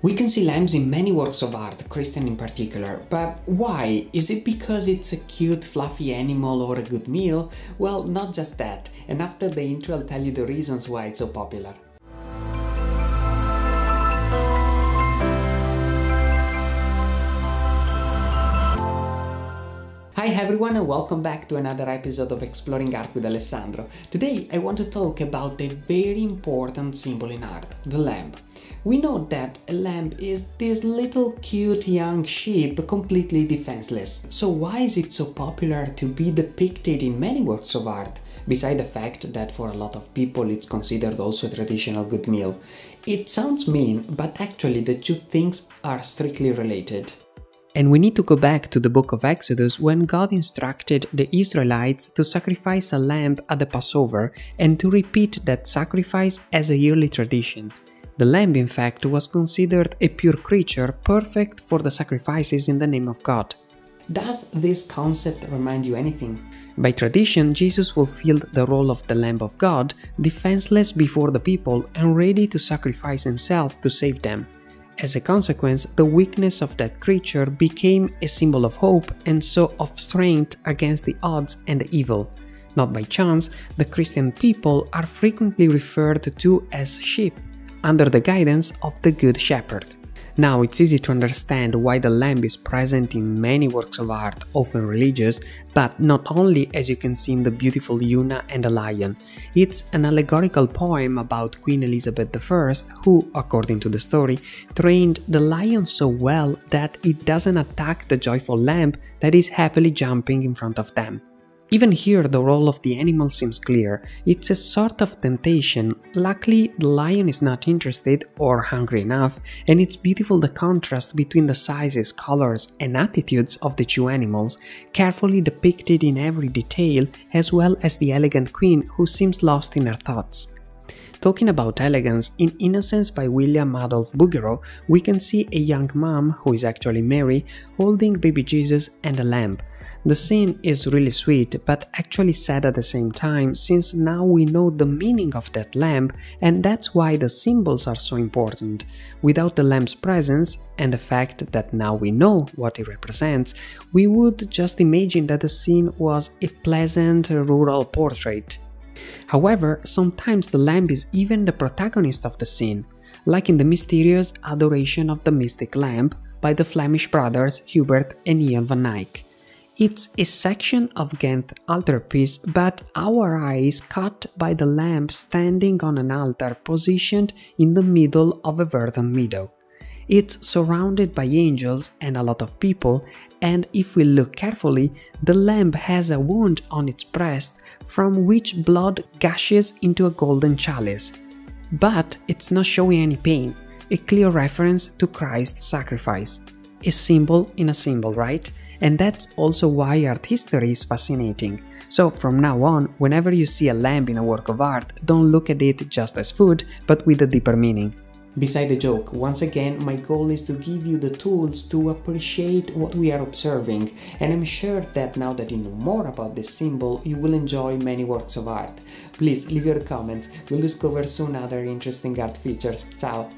We can see lambs in many works of art, Christian in particular, but why? Is it because it's a cute, fluffy animal or a good meal? Well, not just that, and after the intro I'll tell you the reasons why it's so popular. Hi everyone and welcome back to another episode of Exploring Art with Alessandro. Today I want to talk about the very important symbol in art, the lamb. We know that a lamb is this little cute young sheep completely defenseless. So why is it so popular to be depicted in many works of art? Beside the fact that for a lot of people it's considered also a traditional good meal. It sounds mean, but actually the two things are strictly related. And we need to go back to the book of Exodus when God instructed the Israelites to sacrifice a lamb at the Passover and to repeat that sacrifice as a yearly tradition. The lamb, in fact, was considered a pure creature perfect for the sacrifices in the name of God. Does this concept remind you anything? By tradition, Jesus fulfilled the role of the Lamb of God, defenseless before the people and ready to sacrifice himself to save them. As a consequence, the weakness of that creature became a symbol of hope and so of strength against the odds and the evil. Not by chance, the Christian people are frequently referred to as sheep, under the guidance of the Good Shepherd. Now, it's easy to understand why the lamb is present in many works of art, often religious, but not only, as you can see in the beautiful Una and the Lion. It's an allegorical poem about Queen Elizabeth I, who, according to the story, trained the lion so well that it doesn't attack the joyful lamb that is happily jumping in front of them. Even here the role of the animal seems clear, it's a sort of temptation. Luckily the lion is not interested or hungry enough, and it's beautiful the contrast between the sizes, colors and attitudes of the two animals, carefully depicted in every detail, as well as the elegant queen who seems lost in her thoughts. Talking about elegance, in Innocence by William Adolph Bouguereau, we can see a young mom, who is actually Mary, holding baby Jesus and a lamb. The scene is really sweet, but actually sad at the same time, since now we know the meaning of that lamb, and that's why the symbols are so important. Without the lamb's presence, and the fact that now we know what it represents, we would just imagine that the scene was a pleasant rural portrait. However, sometimes the lamb is even the protagonist of the scene, like in the mysterious Adoration of the Mystic Lamb by the Flemish brothers Hubert and Jan van Eyck. It's a section of Ghent altarpiece, but our eye is caught by the lamb standing on an altar positioned in the middle of a verdant meadow. It's surrounded by angels and a lot of people, and if we look carefully, the lamb has a wound on its breast from which blood gushes into a golden chalice. But it's not showing any pain, a clear reference to Christ's sacrifice. A symbol in a symbol, right? And that's also why art history is fascinating. So from now on, whenever you see a lamb in a work of art, don't look at it just as food, but with a deeper meaning. Beside the joke, once again, my goal is to give you the tools to appreciate what we are observing, and I'm sure that now that you know more about this symbol, you will enjoy many works of art. Please leave your comments, we'll discover soon other interesting art features. Ciao!